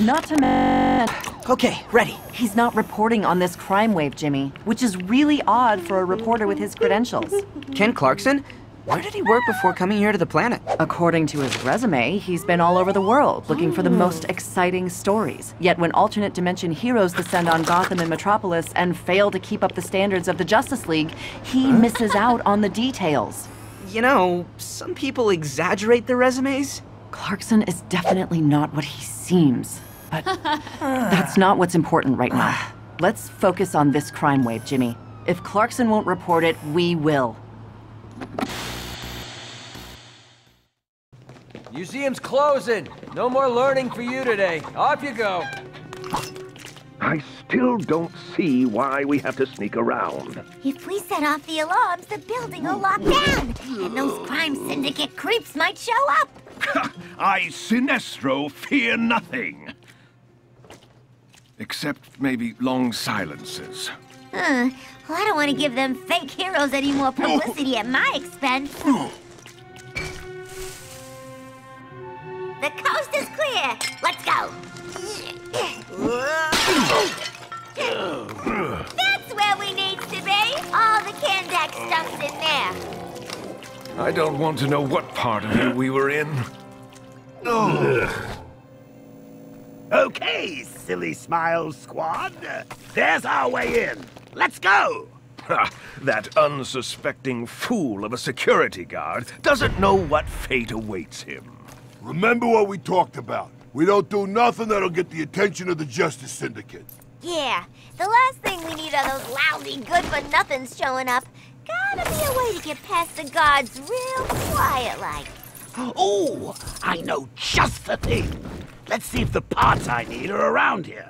Not to mention. Okay, ready. He's not reporting on this crime wave, Jimmy, which is really odd for a reporter with his credentials. Ken Clarkson? Where did he work before coming here to the planet? According to his resume, he's been all over the world, looking for the most exciting stories. Yet when alternate dimension heroes descend on Gotham and Metropolis and fail to keep up the standards of the Justice League, he misses out on the details. You know, some people exaggerate their resumes. Clarkson is definitely not what he seems, but that's not what's important right now. Let's focus on this crime wave, Jimmy. If Clarkson won't report it, we will. Museum's closing. No more learning for you today. Off you go. I still don't see why we have to sneak around. If we set off the alarms, the building will lock down, and those crime syndicate creeps might show up. I, Sinestro, fear nothing. Except maybe long silences. Well, I don't want to give them fake heroes any more publicity at my expense. The coast is clear. Let's go. That's where we need to be. All the Kandak stuff's in there. I don't want to know what part of it we were in. Okay, silly smile squad. There's our way in. Let's go. That unsuspecting fool of a security guard doesn't know what fate awaits him. Remember what we talked about. We don't do nothing that'll get the attention of the Justice Syndicate. Yeah, the last thing we need are those lousy good-for-nothings showing up. Gotta be a way to get past the guards real quiet-like. Oh, I know just the thing. Let's see if the parts I need are around here.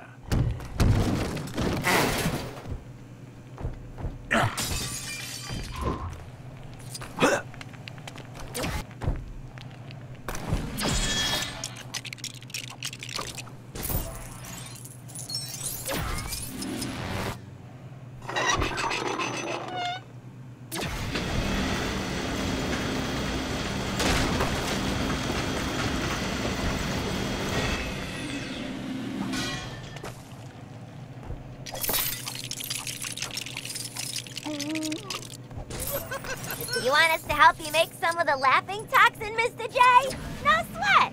You want us to help you make some of the laughing toxin, Mr. J? No sweat!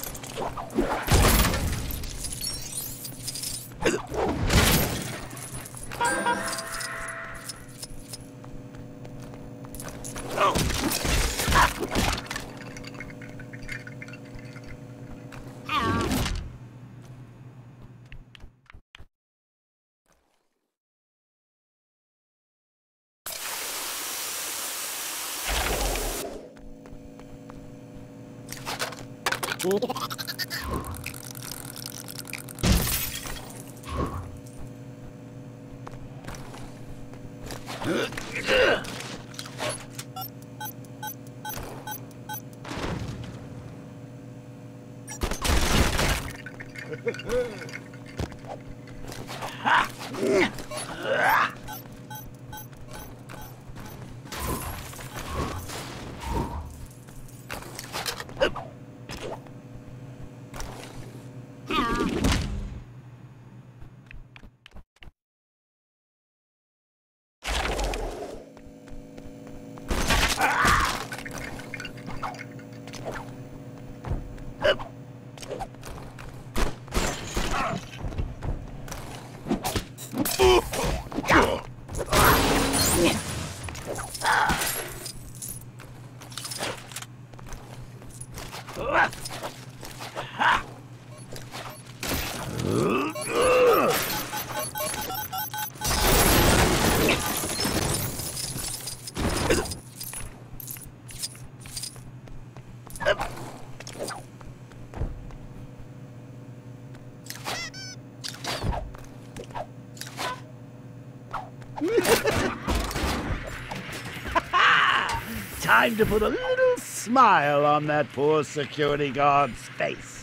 Time to put a little smile on that poor security guard's face.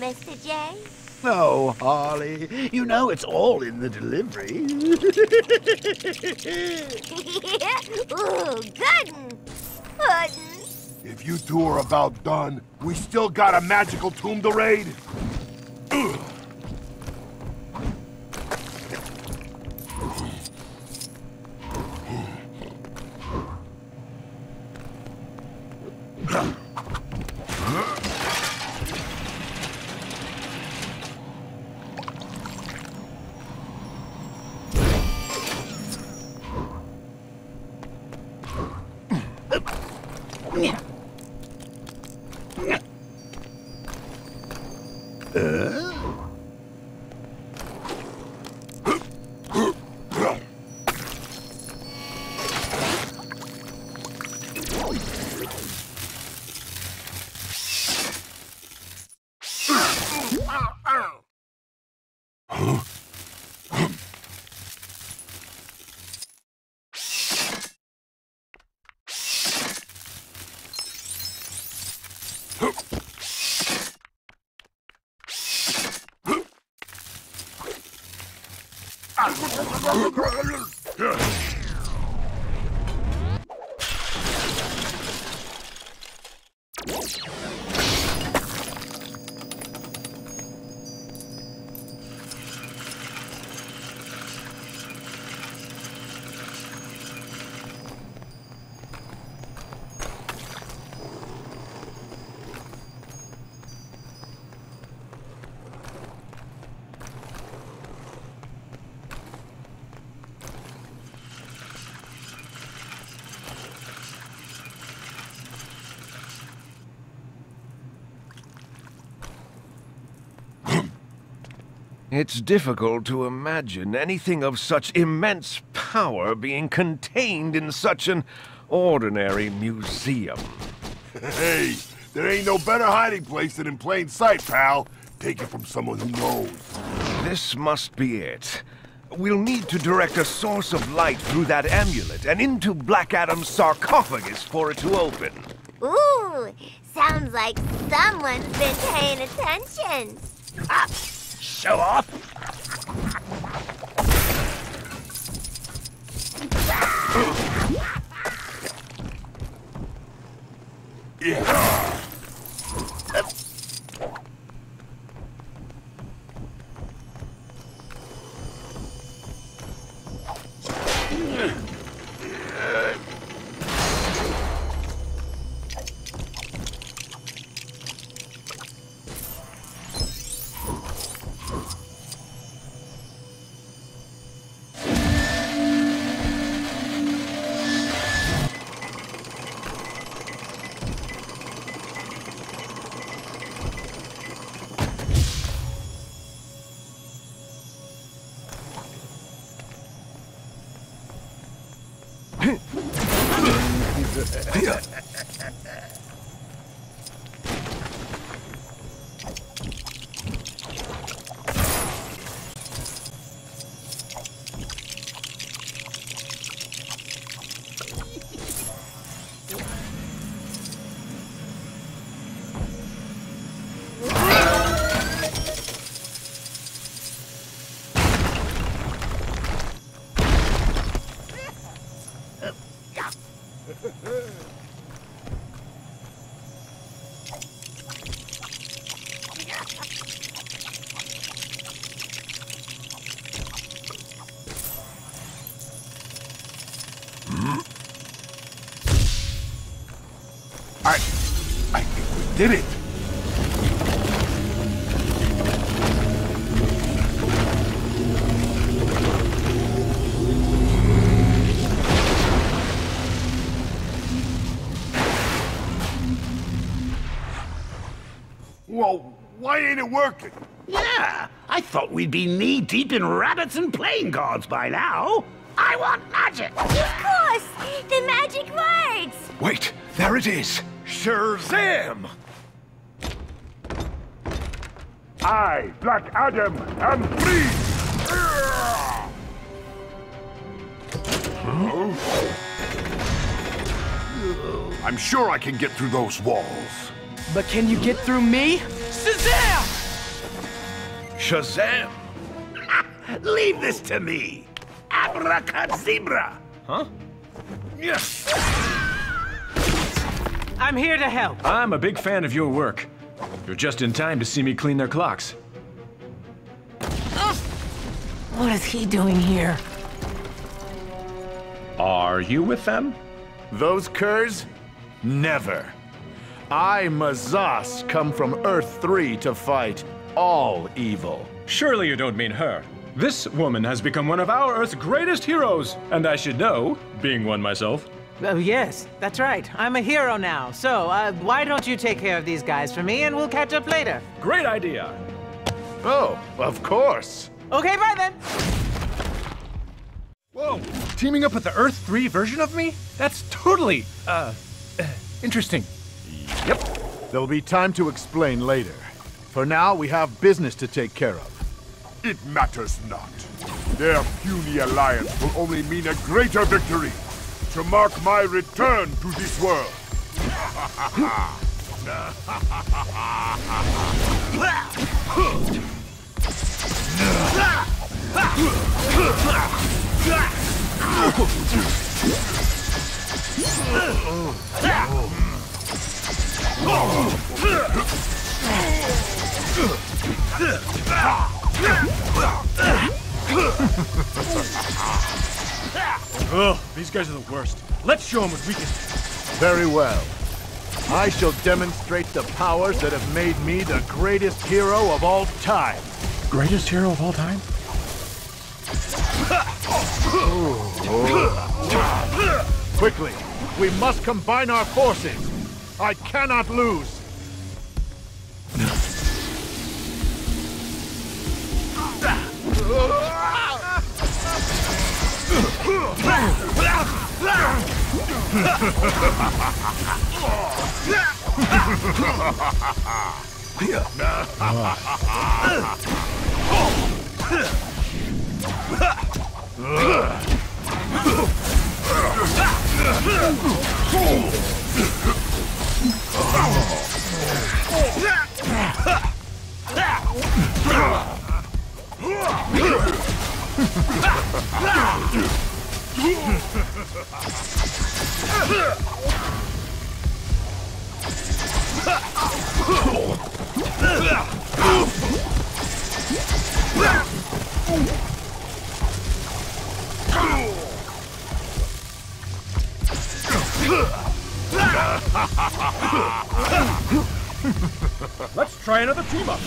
Mr. J? Oh, Holly, you know it's all in the delivery. Ooh, gooden. Puddin'. If you two are about done, we still got a magical tomb to raid. It's difficult to imagine anything of such immense power being contained in such an ordinary museum. Hey, there ain't no better hiding place than in plain sight, pal. Take it from someone who knows. This must be it. We'll need to direct a source of light through that amulet and into Black Adam's sarcophagus for it to open. Ooh, sounds like someone's been paying attention. Ah! Show off! Yeah. Did it! Whoa, why ain't it working? Yeah, I thought we'd be knee-deep in rabbits and playing cards by now. I want magic! Of course! The magic words! Wait, there it is! Shazam! I, Black Adam, am free! Huh? I'm sure I can get through those walls. But can you get through me? Shazam! Shazam! Leave this to me! Abracadzebra! Huh? Yes! I'm here to help. I'm a big fan of your work. You're just in time to see me clean their clocks. What is he doing here? Are you with them? Those curs? Never. I, Mazas, come from Earth 3 to fight all evil. Surely you don't mean her. This woman has become one of our Earth's greatest heroes, and I should know, being one myself. Oh, yes, that's right. I'm a hero now. So, why don't you take care of these guys for me, and we'll catch up later. Great idea. Oh, of course. Okay, bye then. Whoa, teaming up with the Earth 3 version of me? That's totally, interesting. Yep. There'll be time to explain later. For now, we have business to take care of. It matters not. Their puny alliance will only mean a greater victory. To mark my return to this world. Ugh, these guys are the worst. Let's show them what we can do. Very well. I shall demonstrate the powers that have made me the greatest hero of all time. Greatest hero of all time? Quickly, we must combine our forces. I cannot lose. Let's try another team up.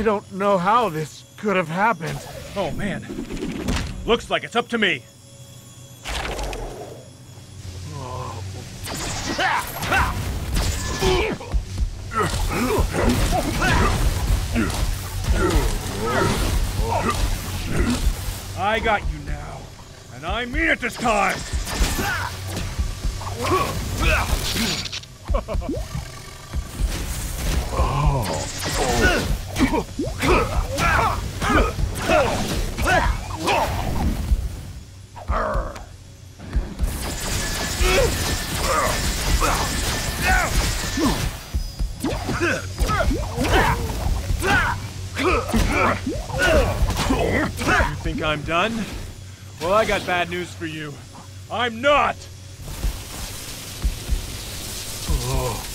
I don't know how this could have happened. Oh, man. Looks like it's up to me. I got you now, and I mean it this time! You think I'm done? Well, I got bad news for you. I'm not! Oh.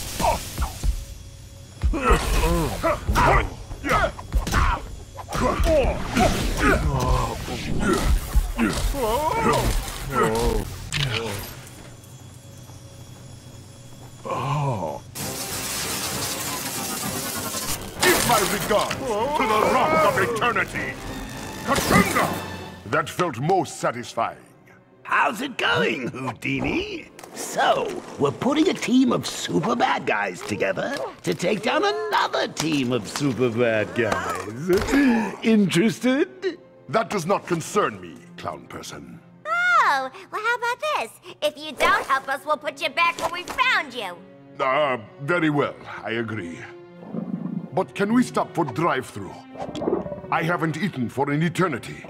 Give my regards to the Rock of Eternity! Katanga! That felt most satisfying. How's it going, Houdini? So, we're putting a team of super bad guys together to take down another team of super bad guys. Interested? That does not concern me, clown person. Oh, well, how about this? If you don't help us, we'll put you back where we found you. Very well, I agree. But can we stop for drive-through? I haven't eaten for an eternity.